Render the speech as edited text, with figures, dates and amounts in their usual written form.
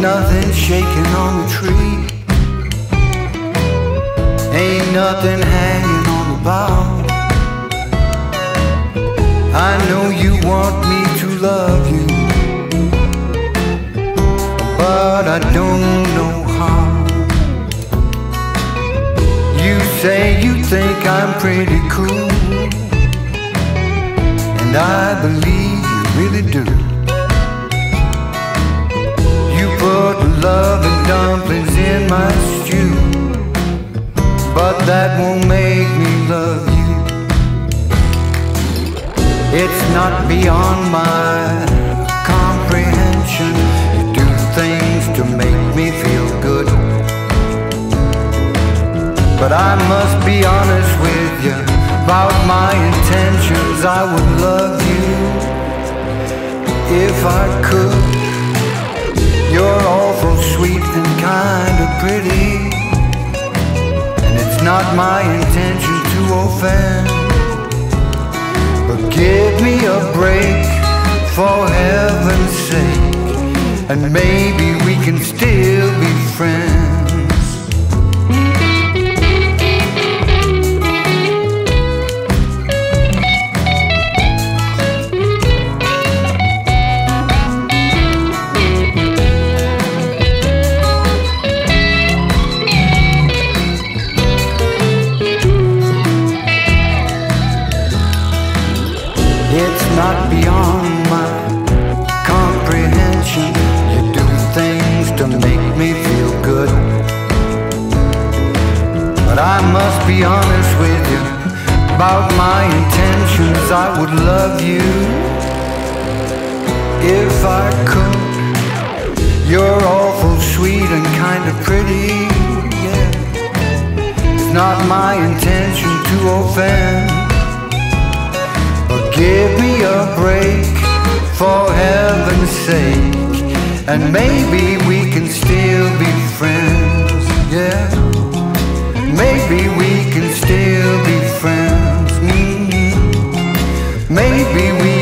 Ain't nothing shaking on the tree, ain't nothing hanging on the bough. I know you want me to love you, but I don't know how. You say you think I'm pretty cool, and I believe you really do. You put love and dumplings in my stew, but that won't make me love you. It's not beyond my comprehension. You do things to make me feel good, but I must be honest with you about my intentions. I would love you if I could. You're awful sweet and kinda pretty, and it's not my intention to offend. But give me a break, for heaven's sake, and maybe we can still be friends. Not beyond my comprehension. You do things to make me feel good, but I must be honest with you about my intentions. I would love you if I could. You're awful sweet and kinda pretty, yeah. It's not my intention to offend. Give me a break, for heaven's sake, and maybe we can still be friends, yeah. Maybe we can still be friends, Maybe we